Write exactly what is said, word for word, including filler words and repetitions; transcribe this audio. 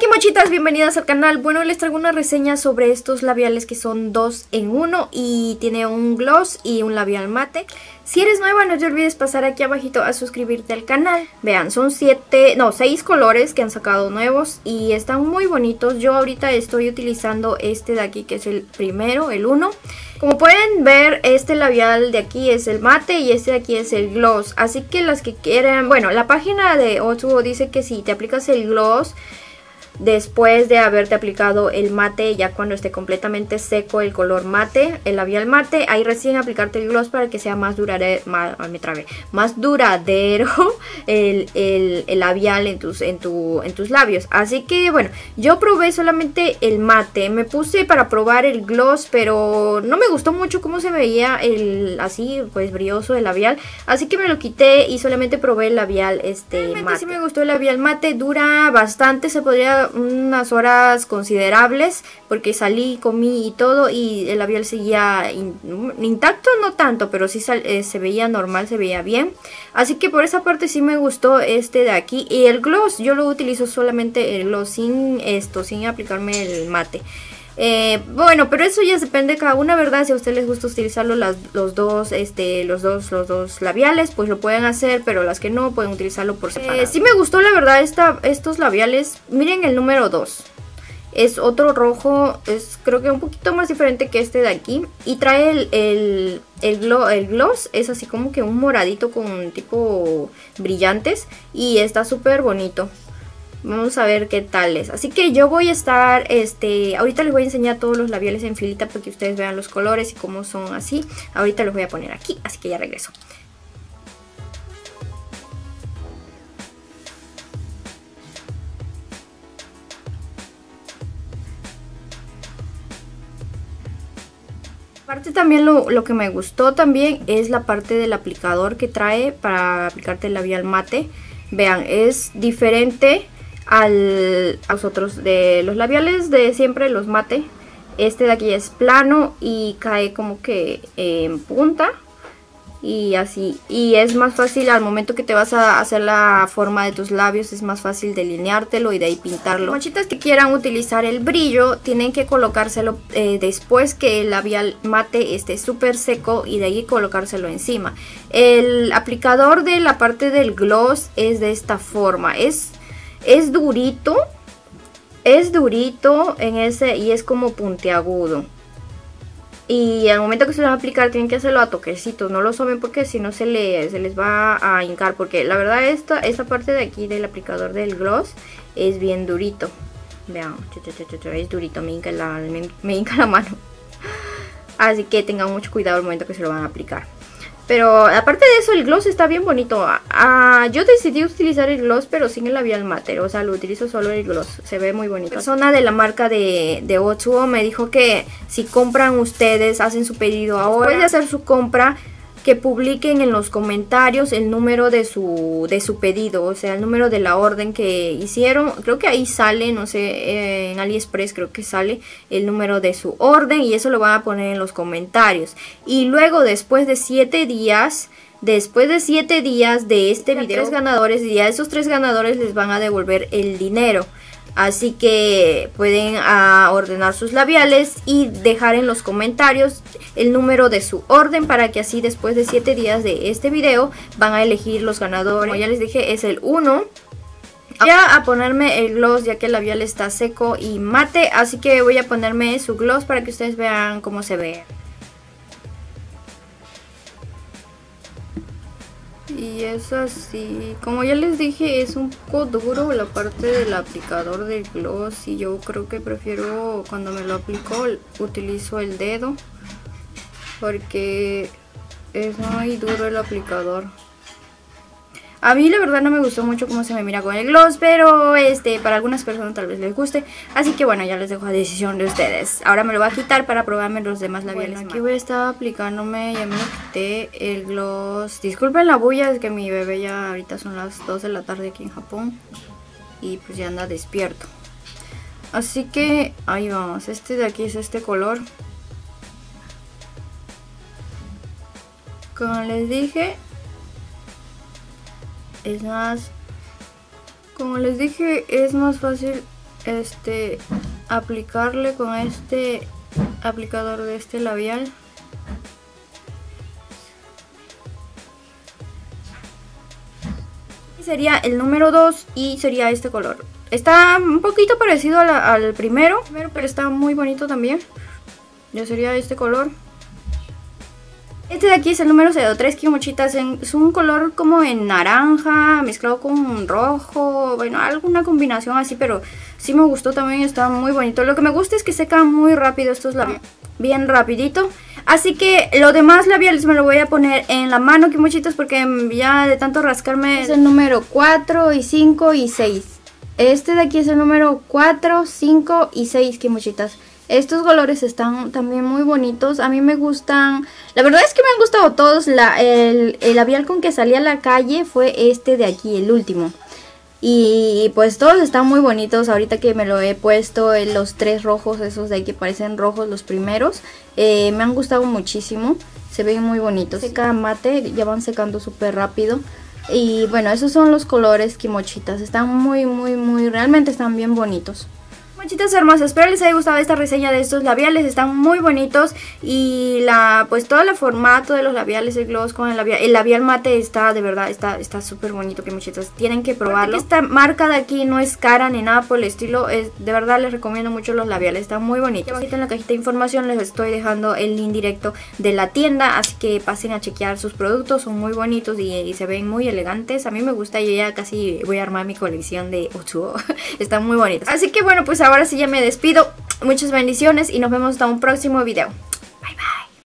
Aquí mochitas, bienvenidas al canal. Bueno, les traigo una reseña sobre estos labiales que son dos en uno y tiene un gloss y un labial mate. Si eres nueva, no te olvides pasar aquí abajito a suscribirte al canal. Vean, son siete, no, seis colores que han sacado nuevos y están muy bonitos. Yo ahorita estoy utilizando este de aquí que es el primero, el uno. Como pueden ver, este labial de aquí es el mate y este de aquí es el gloss. Así que las que quieran, bueno, la página de Otsubo dice que si te aplicas el gloss después de haberte aplicado el mate, ya cuando esté completamente seco el color mate, el labial mate, ahí recién aplicarte el gloss para que sea más duradero, más, me trabé, más duradero el, el, el labial en tus, en, tu, en tus labios. Así que bueno, yo probé solamente el mate, me puse para probar el gloss, pero no me gustó mucho cómo se veía el así pues brilloso el labial, así que me lo quité y solamente probé el labial este mate. Realmente sí me gustó el labial mate, dura bastante, se podría unas horas considerables porque salí, comí y todo y el labial seguía in, intacto, no tanto, pero sí sal, eh, se veía normal, se veía bien, así que por esa parte sí me gustó este de aquí. Y el gloss, yo lo utilizo solamente el gloss sin esto, sin aplicarme el mate. Eh, bueno, pero eso ya depende de cada una, ¿verdad? Si a ustedes les gusta utilizarlo las, los dos, este, los dos, los dos labiales, pues lo pueden hacer, pero las que no, pueden utilizarlo por separado. Eh, sí me gustó la verdad esta, estos labiales. Miren el número dos. Es otro rojo, es creo que un poquito más diferente que este de aquí. Y trae el, el, el, glow, el gloss, es así como que un moradito con tipo brillantes y está súper bonito. Vamos a ver qué tal es. Así que yo voy a estar, este, ahorita les voy a enseñar todos los labiales en filita para que ustedes vean los colores y cómo son así. Ahorita los voy a poner aquí, así que ya regreso. Aparte también lo, lo que me gustó también es la parte del aplicador que trae para aplicarte el labial mate. Vean, es diferente al, a los otros de los labiales de siempre, los mate. Este de aquí es plano y cae como que en punta y así. Y es más fácil al momento que te vas a hacer la forma de tus labios, es más fácil delineártelo y de ahí pintarlo. Mochitas que quieran utilizar el brillo tienen que colocárselo eh, después que el labial mate esté súper seco y de ahí colocárselo encima. El aplicador de la parte del gloss es de esta forma, es, es durito, es durito en ese y es como puntiagudo. Y al momento que se lo van a aplicar tienen que hacerlo a toquecitos, no lo soben porque si no se, le, se les va a hincar. Porque la verdad esta, esta parte de aquí del aplicador del gloss es bien durito. Vean, es durito, me hinca la, me, me hinca la mano. Así que tengan mucho cuidado al momento que se lo van a aplicar. Pero aparte de eso el gloss está bien bonito. Ah, yo decidí utilizar el gloss pero sin el labial mate, o sea lo utilizo solo el gloss, se ve muy bonito. La persona de la marca de, de Otsubo me dijo que si compran ustedes, hacen su pedido ahora, después de hacer su compra, que publiquen en los comentarios el número de su, de su pedido, o sea el número de la orden que hicieron. Creo que ahí sale, no sé, eh, en AliExpress creo que sale el número de su orden y eso lo van a poner en los comentarios. Y luego después de siete días, después de siete días de este video, tres ganadores, y a esos tres ganadores les van a devolver el dinero. Así que pueden uh, ordenar sus labiales y dejar en los comentarios el número de su orden para que así después de siete días de este video van a elegir los ganadores. Como ya les dije, es el uno. Voy a ponerme el gloss ya que el labial está seco y mate, así que voy a ponerme su gloss para que ustedes vean cómo se ve. Y es así, como ya les dije, es un poco duro la parte del aplicador del gloss y yo creo que prefiero cuando me lo aplico utilizo el dedo porque es muy duro el aplicador. A mí la verdad no me gustó mucho cómo se me mira con el gloss, pero este para algunas personas tal vez les guste. Así que bueno, ya les dejo a decisión de ustedes. Ahora me lo voy a quitar para probarme los demás labiales. Bueno, aquí voy a estar aplicándome, ya me quité el gloss. Disculpen la bulla, es que mi bebé ya ahorita son las dos de la tarde aquí en Japón. Y pues ya anda despierto. Así que ahí vamos, este de aquí es este color. Como les dije... Es más, como les dije, es más fácil este, aplicarle con este aplicador de este labial. Sería el número dos y sería este color. Está un poquito parecido a la, al primero, pero está muy bonito también. Yo sería este color. Este de aquí es el número cero tres Kimochitas. Es un color como en naranja mezclado con rojo. Bueno, alguna combinación así, pero sí me gustó también. Está muy bonito. Lo que me gusta es que seca muy rápido estos labiales. Bien rapidito. Así que lo demás labiales me lo voy a poner en la mano, Kimochitas, porque ya de tanto rascarme. Es el número cuatro y cinco y seis. Este de aquí es el número cuatro, cinco y seis, Kimochitas. Estos colores están también muy bonitos. A mí me gustan. La verdad es que me han gustado todos. La, el, el labial con que salí a la calle fue este de aquí, el último. Y pues todos están muy bonitos. Ahorita que me lo he puesto, eh, los tres rojos, esos de ahí que parecen rojos los primeros, eh, me han gustado muchísimo. Se ven muy bonitos. Seca mate, ya van secando súper rápido. Y bueno, esos son los colores, Kimochitas. Están muy, muy, muy, realmente están bien bonitos. Muchitas hermosas, espero les haya gustado esta reseña de estos labiales, están muy bonitos. Y la, pues todo el formato de los labiales, el gloss con el labial, el labial mate está de verdad, está está súper bonito, que muchitas, tienen que probarlo. Esta marca de aquí no es cara ni nada por el estilo, es, de verdad les recomiendo mucho los labiales, están muy bonitos. Aquí en la cajita de información les estoy dejando el link directo de la tienda, así que pasen a chequear sus productos, son muy bonitos y, y se ven muy elegantes. A mí me gusta, yo ya casi voy a armar mi colección de Otsuo, están muy bonitos. Así que bueno, pues ahora sí ya me despido, muchas bendiciones y nos vemos hasta un próximo video.